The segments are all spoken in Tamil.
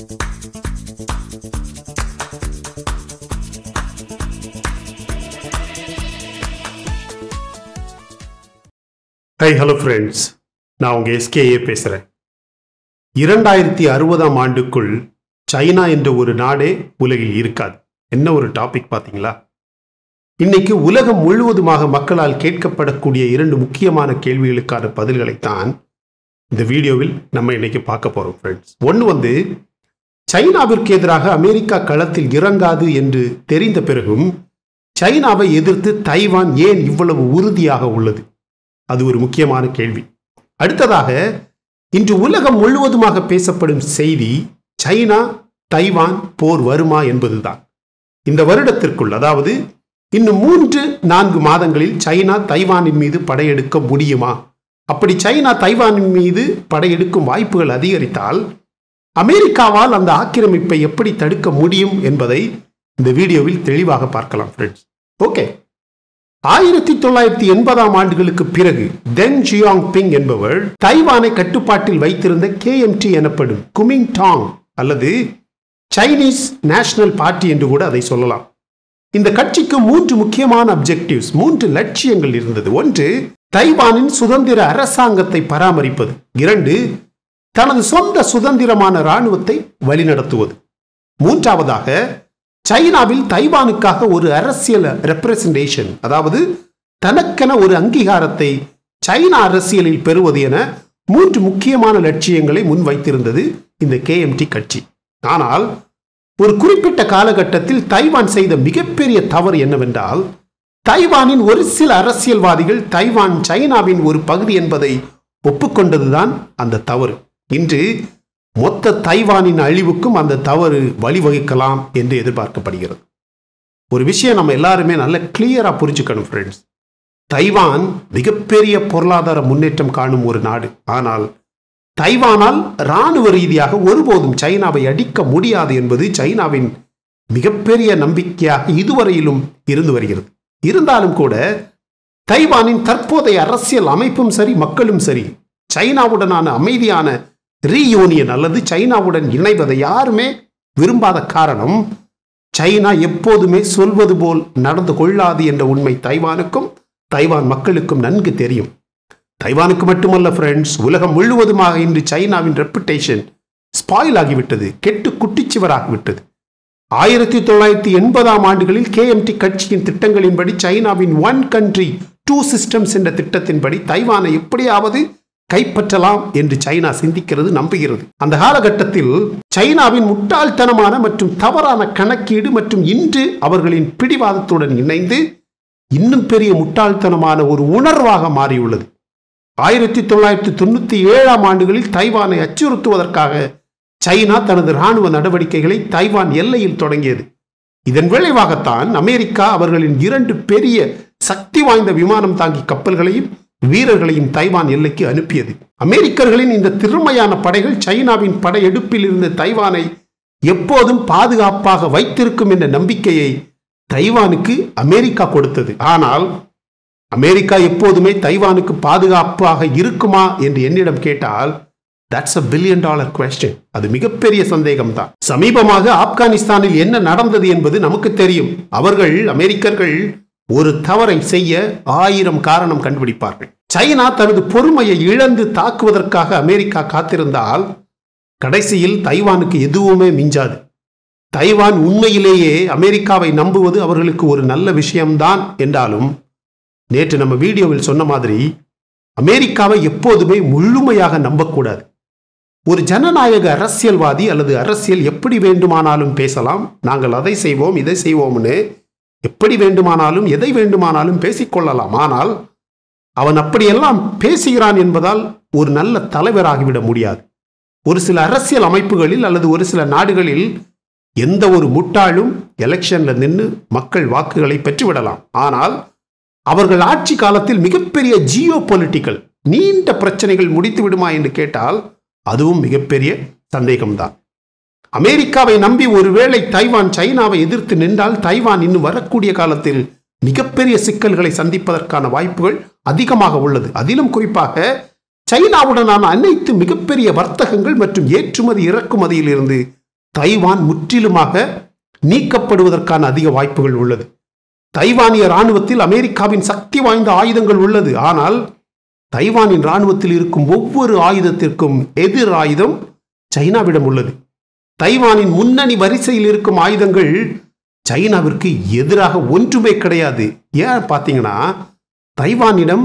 Hi, hello friends. நான் உங்க எஸ்கேஏ பேசுறேன். 2060ஆம் ஆண்டுக்குள் சைனா என்ற ஒரு நாடே உலகில் இருக்காது. என்ன ஒரு டாபிக் பாத்தீங்களா? இன்னைக்கு உலகம் முழுவதுமாக மக்களால் கேட்கப்படக்கூடிய இரண்டு முக்கியமான கேள்விகளுக்கான பதில்களை தான் இந்த வீடியோவில் நம்ம இன்னைக்கு பார்க்க போறோம் ஃப்ரெண்ட்ஸ். ஒன்று வந்து சைனாவிற்கு எதிராக அமெரிக்கா களத்தில் இறங்காது என்று தெரிந்த பிறகும் சைனாவை எதிர்த்து தைவான் ஏன் இவ்வளவு உறுதியாக உள்ளது? அது ஒரு முக்கியமான கேள்வி. அடுத்ததாக இன்று உலகம் முழுவதுமாக பேசப்படும் செய்தி சைனா தைவான் போர் வருமா என்பதுதான். இந்த வருடத்திற்குள், அதாவது இன்னும் 3-4 மாதங்களில் சைனா தைவானின் மீது படையெடுக்க முடியுமா? அப்படி சைனா தைவானின் மீது படையெடுக்கும் வாய்ப்புகள் அதிகரித்தால் அமெரிக்காவால் அந்த ஆக்கிரமிப்பை எப்படி தடுக்க முடியும் என்பதை இந்த வீடியோவில் தெளிவாக பார்க்கலாம் ஃப்ரெண்ட்ஸ். ஓகே, 1980ஆம் ஆண்டுகளுக்கு பிறகு தென் ஜியாங்பிங் என்பவர் தைவானை கட்டுப்பாட்டில் வைத்திருந்த KMT எனப்படும் குமிங்டாங், அல்லது சைனீஸ் நேஷனல் பார்ட்டி என்று கூட அதை சொல்லலாம். இந்த கட்சிக்கு 3 முக்கியமான அப்ஜெக்டிவ்ஸ், 3 லட்சியங்கள் இருந்தது. ஒன்று, தைவானின் சுதந்திர அரசாங்கத்தை பராமரிப்பது. 2, தனது சொந்த சுதந்திரமான இராணுவத்தை வழிநடத்துவது. 3வது, சைனாவில் தைவானுக்காக ஒரு அரசியல் ரெப்ரசன்டேஷன், அதாவது தனக்கென ஒரு அங்கீகாரத்தை சைனா அரசியலில் பெறுவது என 3 முக்கியமான லட்சியங்களை முன்வைத்திருந்தது இந்த KMT கட்சி. ஆனால் ஒரு குறிப்பிட்ட காலகட்டத்தில் தைவான் செய்த மிகப்பெரிய தவறு என்னவென்றால், தைவானின் ஒரு சில அரசியல்வாதிகள் தைவான் சைனாவின் ஒரு பகுதி என்பதை ஒப்புக்கொண்டதுதான் அந்த தவறு. இன்று மொத்த தைவானின் அழிவுக்கும் அந்த தவறு வழிவகுக்கலாம் என்று எதிர்பார்க்கப்படுகிறது. ஒரு விஷயம் நம்ம எல்லாருமே நல்ல கிளியரா புரிஞ்சுக்கணும் ஃப்ரெண்ட்ஸ். தைவான் மிகப்பெரிய பொருளாதார முன்னேற்றம் காணும் ஒரு நாடு. ஆனால் தைவானால் இராணுவ ரீதியாக ஒருபோதும் சைனாவை அடிக்க முடியாது என்பது சைனாவின் மிகப்பெரிய நம்பிக்கையாக இதுவரையிலும் இருந்து வருகிறது. இருந்தாலும் கூட தைவானின் தற்போதைய அரசியல் அமைப்பும் சரி, மக்களும் சரி, சைனாவுடனான அமைதியான ரீயூனியன் அல்லது சைனாவுடன் இணைவதை யாருமே விரும்பாத காரணம், சைனா எப்போதுமே சொல்வது போல் நடந்து கொள்ளாது என்ற உண்மை தைவானுக்கும் தைவான் மக்களுக்கும் நன்கு தெரியும். தைவானுக்கு மட்டுமல்ல ஃப்ரெண்ட்ஸ், உலகம் முழுவதுமாக இன்று சைனாவின் ரெப்புடேஷன் ஸ்பாயில் ஆகிவிட்டது, கெட்டு குட்டிச்சுவராகிவிட்டது. 1980ஆம் ஆண்டுகளில் KMT கட்சியின் திட்டங்களின்படி சைனாவின் 1 country 2 systems என்ற திட்டத்தின்படி தைவானை எப்படியாவது கைப்பற்றலாம் என்று சைனா சிந்திக்கிறது, நம்புகிறது. அந்த காலகட்டத்தில் சைனாவின் முட்டாள்தனமான மற்றும் தவறான கணக்கீடு மற்றும் இன்று அவர்களின் பிடிவாதத்துடன் இணைந்து இன்னும் பெரிய முட்டாள்தனமான ஒரு உணர்வாக மாறியுள்ளது. 1997ஆம் ஆண்டுகளில் தைவானை அச்சுறுத்துவதற்காக சைனா தனது இராணுவ நடவடிக்கைகளை தைவான் எல்லையில் தொடங்கியது. இதன் விளைவாகத்தான் அமெரிக்கா அவர்களின் 2 பெரிய சக்தி வாய்ந்த விமானம் தாங்கி கப்பல்களையும் வீரர்களையும் தைவான் எல்லைக்கு அனுப்பியது. அமெரிக்கர்களின் இந்த திறமையான படைகள் சைனாவின் படையெடுப்பில் இருந்து தைவானை எப்போதும் பாதுகாப்பாக வைத்திருக்கும் என்ற நம்பிக்கையை தைவானுக்கு அமெரிக்கா கொடுத்தது. ஆனால் அமெரிக்கா எப்போதுமே தைவானுக்கு பாதுகாப்பாக இருக்குமா என்று என்னிடம் கேட்டால், that's a $1 billion question. அது மிகப்பெரிய சந்தேகம்தான். சமீபமாக ஆப்கானிஸ்தானில் என்ன நடந்தது என்பது நமக்கு தெரியும். அவர்கள் அமெரிக்கர்கள் ஒரு தவறை செய்ய 1000 காரணம் கண்டுபிடிப்பார்கள். சைனா தனது பொறுமையை இழந்து தாக்குவதற்காக அமெரிக்கா காத்திருந்தால் கடைசியில் தைவானுக்கு எதுவுமே மிஞ்சாது. தைவான் உண்மையிலேயே அமெரிக்காவை நம்புவது அவர்களுக்கு ஒரு நல்ல விஷயம்தான் என்றாலும், நேற்று நம்ம வீடியோவில் சொன்ன மாதிரி, அமெரிக்காவை எப்போதுமே முழுமையாக நம்பக்கூடாது. ஒரு ஜனநாயக அரசியல்வாதி அல்லது அரசியல் எப்படி வேண்டுமானாலும் பேசலாம், நாங்கள் அதை செய்வோம் இதை செய்வோம்னு எப்படி வேண்டுமானாலும் எதை வேண்டுமானாலும் பேசிக்கொள்ளலாம். ஆனால் அவன் அப்படியெல்லாம் பேசுகிறான் என்பதால் ஒரு நல்ல தலைவராகிவிட முடியாது. ஒரு சில அரசியல் அமைப்புகளில் அல்லது ஒரு சில நாடுகளில் எந்த ஒரு முட்டாளும் எலெக்ஷன்ல நின்று மக்கள் வாக்குகளை பெற்றுவிடலாம். ஆனால் அவர்கள் ஆட்சி காலத்தில் மிகப்பெரிய ஜியோ பொலிட்டிக்கல் நீண்ட பிரச்சனைகள் முடித்து விடுமா என்று கேட்டால் அதுவும் மிகப்பெரிய சந்தேகம்தான். அமெரிக்காவை நம்பி ஒருவேளை தைவான் சைனாவை எதிர்த்து நின்றால் தைவான் இன்னும் வரக்கூடிய காலத்தில் மிகப்பெரிய சிக்கல்களை சந்திப்பதற்கான வாய்ப்புகள் அதிகமாக உள்ளது. அதிலும் குறிப்பாக சைனாவுடனான அனைத்து மிகப்பெரிய வர்த்தகங்கள் மற்றும் ஏற்றுமதி இறக்குமதியிலிருந்து தைவான் முற்றிலுமாக நீக்கப்படுவதற்கான அதிக வாய்ப்புகள் உள்ளது. தைவானிய இராணுவத்தில் அமெரிக்காவின் சக்தி வாய்ந்த ஆயுதங்கள் உள்ளது. ஆனால் தைவானின் இராணுவத்தில் இருக்கும் ஒவ்வொரு ஆயுதத்திற்கும் எதிர் ஆயுதம் சைனாவிடம் உள்ளது. தைவானின் முன்னணி வரிசையில் இருக்கும் ஆயுதங்கள் சைனாவிற்கு எதிராக ஒன்றுமே கிடையாது. ஏன் பார்த்தீங்கன்னா தைவானிடம்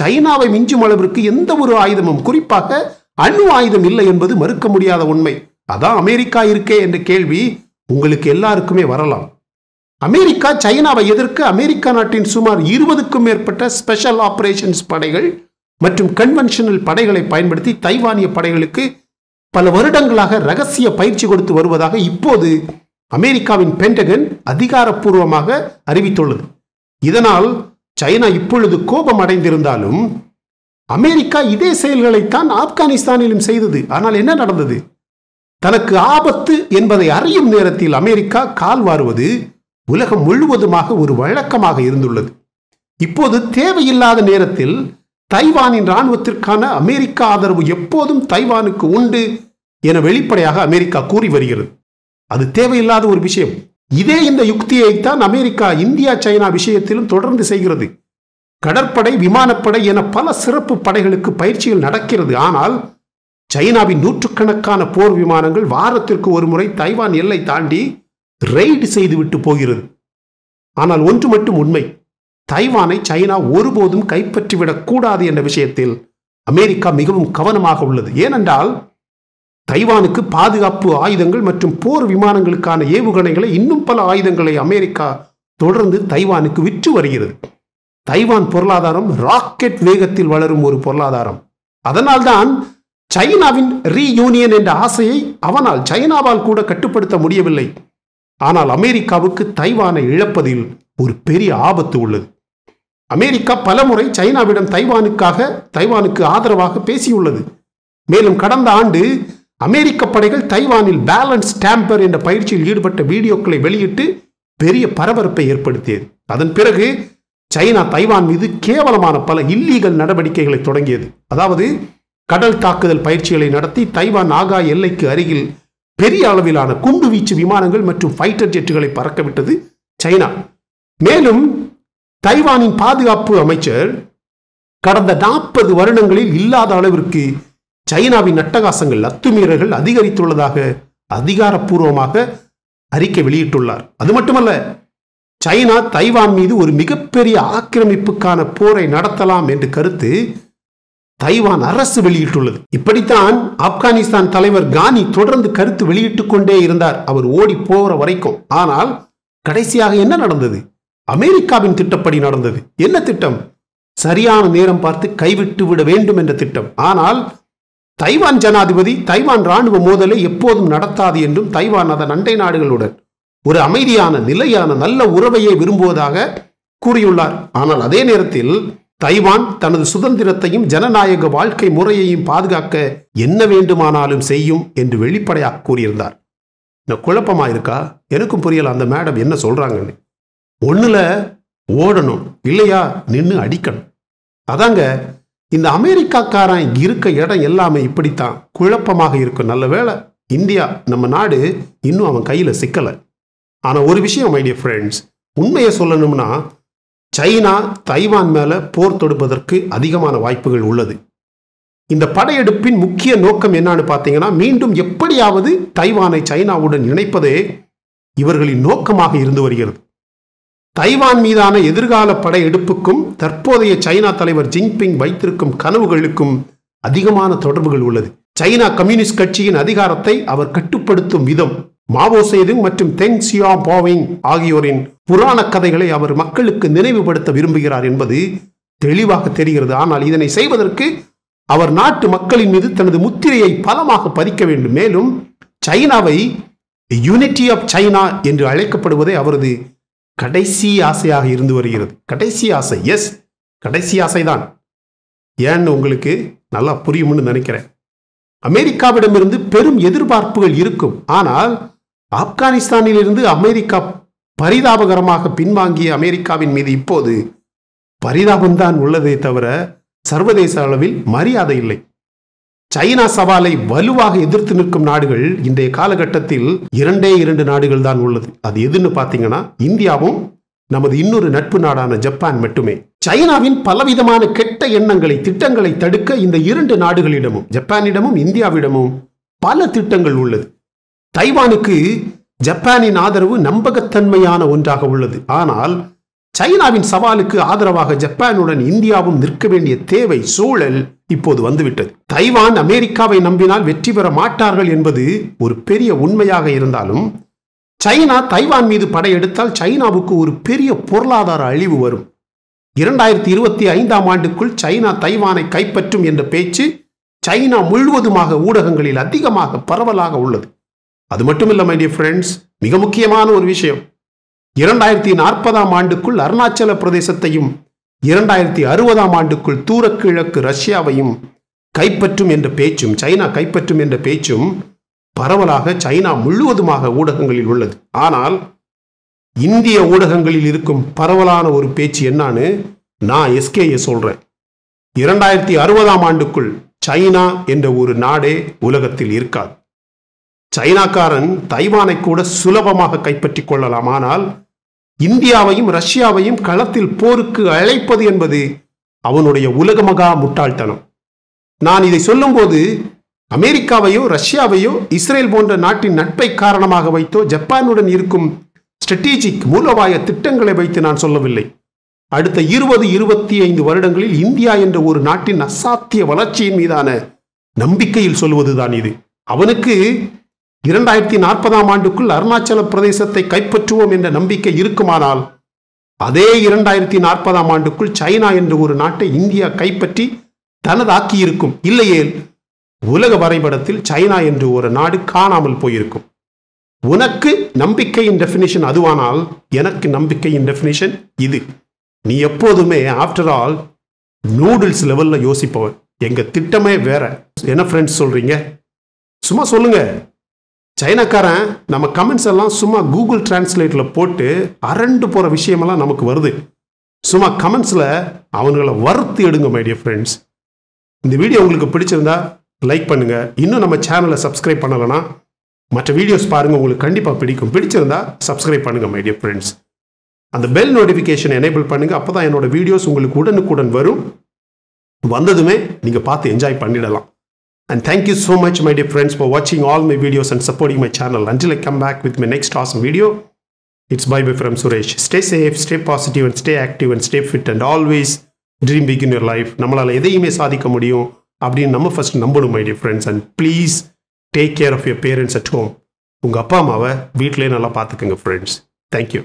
சைனாவை மிஞ்சும் அளவிற்கு எந்த ஒரு ஆயுதமும், குறிப்பாக அணு ஆயுதம் இல்லை என்பது மறுக்க முடியாத உண்மை. அதான் அமெரிக்கா இருக்கே என்ற கேள்வி உங்களுக்கு எல்லாருக்குமே வரலாம். அமெரிக்கா சைனாவை எதிர்க்க அமெரிக்கா நாட்டின் சுமார் 20க்கும் மேற்பட்ட ஸ்பெஷல் ஆபரேஷன்ஸ் படைகள் மற்றும் கன்வென்ஷனல் படைகளை பயன்படுத்தி தைவானிய படைகளுக்கு பல வருடங்களாக ரகசிய பயிற்சி கொடுத்து வருவதாக இப்போது அமெரிக்காவின் பென்டகன் அதிகாரப்பூர்வமாக அறிவித்துள்ளது. இதனால் சைனா இப்பொழுது கோபம் அடைந்திருந்தாலும் அமெரிக்கா இதே செயல்களைத்தான் ஆப்கானிஸ்தானிலும் செய்தது. ஆனால் என்ன நடந்தது? தனக்கு ஆபத்து என்பதை அறியும் நேரத்தில் அமெரிக்கா கால்வாறுவது உலகம் முழுவதுமாக ஒரு வழக்கமாக இருந்துள்ளது. இப்போது தேவையில்லாத நேரத்தில் தைவானின் இராணுவத்திற்கான அமெரிக்க ஆதரவு எப்போதும் தைவானுக்கு உண்டு என வெளிப்படையாக அமெரிக்கா கூறி வருகிறது. அது தேவையில்லாத ஒரு விஷயம். இதே இந்த யுக்தியைத்தான் அமெரிக்கா இந்தியா சைனா விஷயத்திலும் தொடர்ந்து செய்கிறது. கடற்படை, விமானப்படை என பல சிறப்பு படைகளுக்கு பயிற்சிகள் நடக்கிறது. ஆனால் சைனாவின் நூற்றுக்கணக்கான போர் விமானங்கள் வாரத்திற்கு ஒரு முறை தைவான் எல்லை தாண்டி ரெய்டு செய்துவிட்டு போகிறது. ஆனால் ஒன்று மட்டும் உண்மை, தைவானை சைனா ஒருபோதும் கைப்பற்றிவிடக் கூடாது என்ற விஷயத்தில் அமெரிக்கா மிகவும் கவனமாக உள்ளது. ஏனென்றால் தைவானுக்கு பாதுகாப்பு ஆயுதங்கள் மற்றும் போர் விமானங்களுக்கான ஏவுகணைகளை இன்னும் பல ஆயுதங்களை அமெரிக்கா தொடர்ந்து தைவானுக்கு விற்று வருகிறது. தைவான் பொருளாதாரம் ராக்கெட் வேகத்தில் வளரும் ஒரு பொருளாதாரம். அதனால்தான் சைனாவின் ரீயூனியன் என்ற ஆசையை அவனால் சைனாவால் கூட கட்டுப்படுத்த முடியவில்லை. ஆனால் அமெரிக்காவுக்கு தைவானை இழப்பதில் ஒரு பெரிய ஆபத்து உள்ளது. அமெரிக்கா பலமுறை சைனாவிடம் தைவானுக்கு ஆதரவாக பேசியுள்ளது. மேலும் கடந்த ஆண்டு அமெரிக்க படைகள் தைவானில் பேலன்ஸ் டேம்பர் என்ற பயிற்சியில் ஈடுபட்ட வீடியோக்களை வெளியிட்டு பெரிய பரபரப்பை ஏற்படுத்தியது. அதன் பிறகு சைனா தைவான் மீது கேவலமான பல இல்லீகல் நடவடிக்கைகளை தொடங்கியது. அதாவது கடல் தாக்குதல் பயிற்சிகளை நடத்தி தைவான் ஆகாய எல்லைக்கு அருகில் பெரிய அளவிலான குண்டுவீச்சு விமானங்கள் மற்றும் ஃபைட்டர் ஜெட்டுகளை பறக்கவிட்டது சைனா. மேலும் தைவானின் பாதுகாப்பு அமைச்சர் கடந்த 40 வருடங்களில் இல்லாத அளவிற்கு சைனாவின் அட்டகாசங்கள், அத்துமீறல்கள் அதிகரித்துள்ளதாக அதிகாரப்பூர்வமாக அறிக்கை வெளியிட்டுள்ளார். அது மட்டுமல்ல, சைனா தைவான் மீது ஒரு மிகப்பெரிய ஆக்கிரமிப்புக்கான போரை நடத்தலாம் என்ற கருத்து தைவான் அரசு வெளியிட்டுள்ளது. இப்படித்தான் ஆப்கானிஸ்தான் தலைவர் கானி தொடர்ந்து கருத்து வெளியிட்டுக் கொண்டே இருந்தார், அவர் ஓடி போகிற வரைக்கும். ஆனால் கடைசியாக என்ன நடந்தது? அமெரிக்காவின் திட்டப்படி நடந்தது. என்ன திட்டம்? சரியான நேரம் பார்த்து கைவிட்டு விட வேண்டும் என்ற திட்டம். ஆனால் தைவான் ஜனாதிபதி தைவான் இராணுவ மோதலை எப்போதும் நடத்தாது என்றும் தைவான் அதன் அண்டை நாடுகளுடன் ஒரு அமைதியான, நிலையான, நல்ல உறவையை விரும்புவதாக கூறியுள்ளார். ஆனால் அதே நேரத்தில் தைவான் தனது சுதந்திரத்தையும் ஜனநாயக வாழ்க்கை முறையையும் பாதுகாக்க என்ன வேண்டுமானாலும் செய்யும் என்று வெளிப்படையாக கூறியிருந்தார். நான் குழப்பமா இருக்கா? எனக்கும் புரியல அந்த மேடம் என்ன சொல்றாங்கன்னு. ஒண்ணுல ஓடணும், இல்லையா நின்று அடிக்கணும். அதாங்க இந்த அமெரிக்காக்காரன் இருக்க இடம் எல்லாமே இப்படித்தான் குழப்பமாக இருக்கும். நல்ல வேளை இந்தியா நம்ம நாடு இன்னும் அவன் கையில சிக்கல. ஆனா ஒரு விஷயம் மைடியர் ஃப்ரெண்ட்ஸ், உண்மையை சொல்லணும்னா சைனா தைவான் மேல போர் தொடுப்பதற்கு அதிகமான வாய்ப்புகள் உள்ளது. இந்த படையெடுப்பின் முக்கிய நோக்கம் என்னன்னு பார்த்தீங்கன்னா மீண்டும் எப்படியாவது தைவானை சைனாவுடன் இணைப்பதே இவர்களின் நோக்கமாக இருந்து வருகிறது. தைவான் மீதான எதிர்கால படையெடுப்புக்கும் தற்போதைய சைனா தலைவர் ஜின்பிங் வைத்திருக்கும் கனவுகளுக்கும் அதிகமான தொடர்புகள் உள்ளது. சைனா கம்யூனிஸ்ட் கட்சியின் அதிகாரத்தை அவர் கட்டுப்படுத்தும் விதம், மாவோ சேதுங் மற்றும் தெங் சியாவோபிங் ஆகியோரின் புராண கதைகளை அவர் மக்களுக்கு நினைவுபடுத்த விரும்புகிறார் என்பது தெளிவாக தெரிகிறது. ஆனால் இதனை செய்வதற்கு அவர் நாட்டு மக்களின் மீது தனது முத்திரையை பலமாக பதிக்க வேண்டும். மேலும் சைனாவை யூனிட்டி ஆஃப் சைனா என்று அழைக்கப்படுவதே அவரது கடைசி ஆசையாக இருந்து வருகிறது. கடைசி ஆசை, எஸ் கடைசி ஆசைதான். ஏன்னு உங்களுக்கு நல்லா புரியும்னு நினைக்கிறேன். அமெரிக்காவிடமிருந்து பெரும் எதிர்பார்ப்புகள் இருக்கும். ஆனால் ஆப்கானிஸ்தானிலிருந்து அமெரிக்கா பரிதாபகரமாக பின்வாங்கிய அமெரிக்காவின் மீது இப்போது பரிதாபம்தான் உள்ளதே தவிர சர்வதேச அளவில் மரியாதை இல்லை. சைனா சவாலை வலுவாக எதிர்த்து நிற்கும் நாடுகள் இன்றைய காலகட்டத்தில் இரண்டு நாடுகள் தான் உள்ளது. அது எதுன்னு பார்த்தீங்கன்னா இந்தியாவும் நமது இன்னொரு நட்பு நாடான ஜப்பான் மட்டுமே. சைனாவின் பலவிதமான கெட்ட எண்ணங்களை திட்டங்களை தடுக்க இந்த இரண்டு நாடுகளிடமும் ஜப்பானிடமும் இந்தியாவிடமும் பல திட்டங்கள் உள்ளது. தைவானுக்கு ஜப்பானின் ஆதரவு நம்பகத்தன்மையான ஒன்றாக உள்ளது. ஆனால் சைனாவின் சவாலுக்கு ஆதரவாக ஜப்பானுடன் இந்தியாவும் நிற்க வேண்டிய தேவை சூழல் இப்போது வந்துவிட்டது. தைவான் அமெரிக்காவை நம்பினால் வெற்றி பெற மாட்டார்கள் என்பது ஒரு பெரிய உண்மையாக இருந்தாலும் சைனா தைவான் மீது படையெடுத்தால் சைனாவுக்கு ஒரு பெரிய பொருளாதார அழிவு வரும். 2025 ஆண்டுக்குள் சைனா தைவானை கைப்பற்றும் என்ற பேச்சு சைனா முழுவதுமாக ஊடகங்களில் அதிகமாக பரவலாக உள்ளது. அது மட்டுமில்லை மை டியர் ஃப்ரெண்ட்ஸ், மிக முக்கியமான ஒரு விஷயம், 2040 ஆண்டுக்குள் அருணாச்சல பிரதேசத்தையும் 2060 ஆண்டுக்குள் தூரக்கிழக்கு ரஷ்யாவையும் கைப்பற்றும் என்ற பேச்சும் சைனா கைப்பற்றும் என்ற பேச்சும் பரவலாக சைனா முழுவதுமாக ஊடகங்களில் உள்ளது. ஆனால் இந்திய ஊடகங்களில் இருக்கும் பரவலான ஒரு பேச்சு என்னான்னு நான் எஸ்கேயை சொல்றேன். 2060 ஆண்டுக்குள் சைனா என்ற ஒரு நாடே உலகத்தில் இருக்காது. சைனாக்காரன் தைவானை கூட சுலபமாக கைப்பற்றிக் கொள்ளலாம். ஆனால் இந்தியாவையும் ரஷ்யாவையும் களத்தில் போருக்கு அழைப்பது என்பது அவனுடைய உலகமகா முட்டாள்தனம். நான் இதை சொல்லும்போது அமெரிக்காவையோ ரஷ்யாவையோ இஸ்ரேல் போன்ற நாட்டின் நட்பை காரணமாக வைத்தோ ஜப்பானுடன் இருக்கும் ஸ்ட்ராட்டஜிக் மூலோபாய திட்டங்களை வைத்து நான் சொல்லவில்லை. அடுத்த 20-25 வருடங்களில் இந்தியா என்ற ஒரு நாட்டின் அசாத்திய வளர்ச்சியின் மீதான நம்பிக்கையில் சொல்வதுதான் இது. அவனுக்கு 2040 ஆண்டுக்குள் அருணாச்சல பிரதேசத்தை கைப்பற்றுவோம் என்ற நம்பிக்கை இருக்குமானால் அதே 2040 ஆண்டுக்குள் சைனா என்ற ஒரு நாட்டை இந்தியா கைப்பற்றி தனதாக்கி இருக்கும். இல்லையே உலக வரைபடத்தில் சைனா என்று ஒரு நாடு காணாமல் போயிருக்கும். உனக்கு நம்பிக்கையின் டெஃபினிஷன் அதுவானால் எனக்கு நம்பிக்கையின் டெஃபினிஷன் இது. நீ எப்போதுமே ஆஃப்டர் ஆல் நூடுல்ஸ் லெவல்ல யோசிப்பவன். எங்க திட்டமே வேற. என்ன ஃப்ரெண்ட்ஸ் சொல்றீங்க? சும்மா சொல்லுங்க. சைனாக்காரன் நம்ம கமெண்ட்ஸ் எல்லாம் சும்மா கூகுள் டிரான்ஸ்லேட்டில் போட்டு அரண்டு போகிற விஷயமெல்லாம் நமக்கு வருது. சும்மா கமெண்ட்ஸில் அவங்கள வறுத்து எடுங்க மை டியர் ஃப்ரெண்ட்ஸ். இந்த வீடியோ உங்களுக்கு பிடிச்சிருந்தா லைக் பண்ணுங்கள். இன்னும் நம்ம சேனலை சப்ஸ்கிரைப் பண்ணலைன்னா மற்ற வீடியோஸ் பாருங்கள், உங்களுக்கு கண்டிப்பாக பிடிக்கும். பிடிச்சிருந்தா சப்ஸ்கிரைப் பண்ணுங்கள் மை டியர் ஃப்ரெண்ட்ஸ். அந்த பெல் நோட்டிஃபிகேஷன் எனேபிள் பண்ணுங்கள். அப்போ தான் என்னோடய வீடியோஸ் உங்களுக்கு உடனுக்குடன் வரும். வந்ததுமே நீங்கள் பார்த்து என்ஜாய் பண்ணிடலாம். And thank you so much, my dear friends, for watching all my videos and supporting my channel. Until I come back with my next awesome video, it's bye-bye from Suresh. Stay safe, stay positive, and stay active, and stay fit, and always dream big in your life. நம்மளால எதையுமே சாதிக்க முடியும் அப்படின்னு நம்ம ஃபர்ஸ்ட் நம்பணும் my dear friends. And please take care of your parents at home. உங்க அப்பா அம்மாவை வீட்டிலே நல்லா பார்த்துக்கங்க friends. Thank you.